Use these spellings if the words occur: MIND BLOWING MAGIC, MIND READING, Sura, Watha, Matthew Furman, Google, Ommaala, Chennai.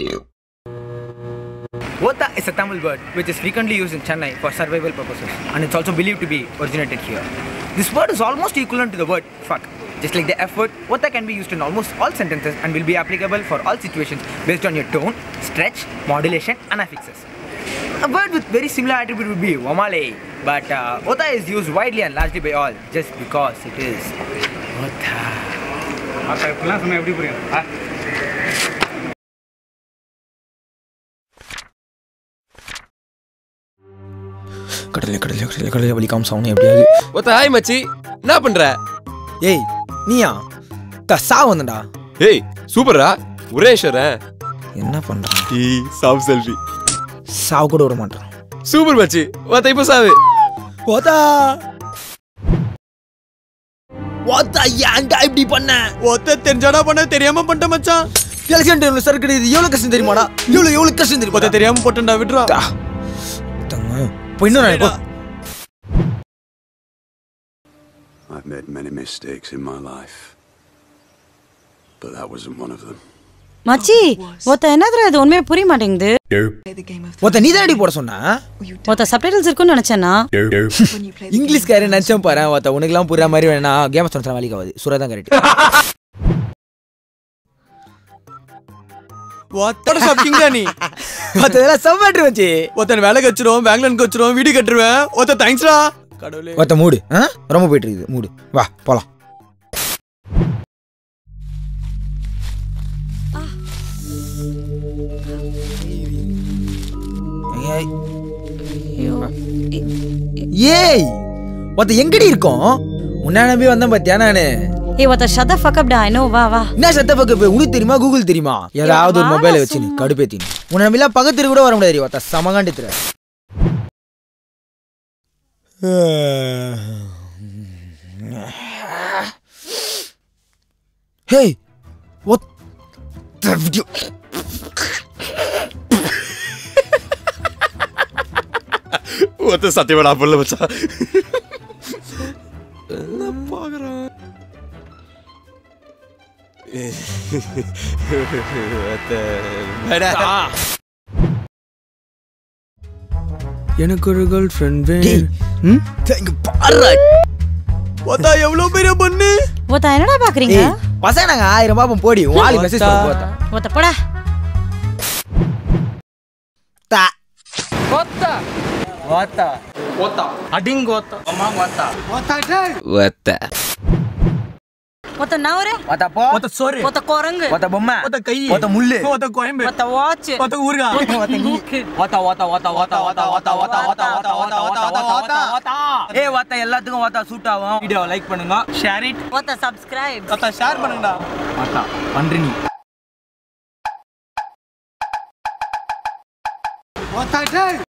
you. Watha is a Tamil word which is frequently used in Chennai for survival purposes, and it's also believed to be originated here. This word is almost equivalent to the word fuck. Just like the F word, Watha can be used in almost all sentences and will be applicable for all situations based on your tone, stretch, modulation and affixes. A word with very similar attribute would be Ommaala, but Watha is used widely and largely by all just because it is Watha. கடல வலிக்காம சாவணும் எப்படியாது. ஒத்த hi மச்சி, என்ன பண்ற? ஏய் நீயா தா சாவனடா. ஏய் சூப்பர்ரா, ஒரே ஷரே. என்ன பண்ற? டீ சாவ் செல்வி. சாவ் கூட வர மாட்டான். சூப்பர் மச்சி, ஒத்த இப்ப சாவு. ஒத்த ஏன்டா இப்படி பண்ண? ஒத்த தெரிஞ்சடா பண்ண, தெரியாம பண்ணிட்ட மச்சான். எலெக்ஷன் டைம்ல சர்க்கடி இது எவ்வளவு கஷ்டம் தெரியுமாடா? எவ்வளவு கஷ்டம் தெரியும். ஒத்த தெரியாம போட்டேன்டா விட்றா. I've made many mistakes in my life, but that wasn't one of them. Machi, what the another? Don't make puri matting there. What the neither did was on what the subtitles are going on a channel. English carrying and champara, what the one glam pura marijuana, game of Travalica, Sura than it. What the fucking Danny? What the summer trilogy? What the Valakatro, Banglan Kotro, Vidicatura, what the thanks are? What the mood? Huh? Romopetri, mood. Wah, Paula. Yay! What the Yankadirko? Unanabi on the Batiana. Hey, what a shut the fuck up, I know, Vava. Nash at the fuck up, Udirima, Google Dirima. You're out of mobile, Cadipetin. When I will have Pagat River or Mary, what a Samagan Ditra. Hey, what the video? What is that? You are a bullet. What the? எனக்கு ஒரு girl friend வேணும். ம்? தேங்க பாரு. போடா எவ்ளோ பெரிய பண்ணு? போடா என்னடா பாக்குறீங்க? பசங்க 1000 பாப்போம் போடி. வாலி மெசேஜ் போடா. போடா போடா. தா. போடா. போடா. போடா. அடிங்க போடா. அம்மா போடா. போடா டேய். போடா. போடா நவரே. போடா போ. போடா சோறு. போடா குரங்கு. போடா பொம்மை. போடா கை. போடா முள்ளு. போடா கோயம்பு. போடா வாட்ச். போடா ஊர்கா. போடா மூக்கு. போடா Hey, Watha, எல்லாத்துக்கும் Watha சூட் ஆகும். வீடியோவை லைக் பண்ணுங்க, share it. Watha subscribe. Watha share பண்ணுங்கடா. Watha பண்றீ நீ. Watha டேய்.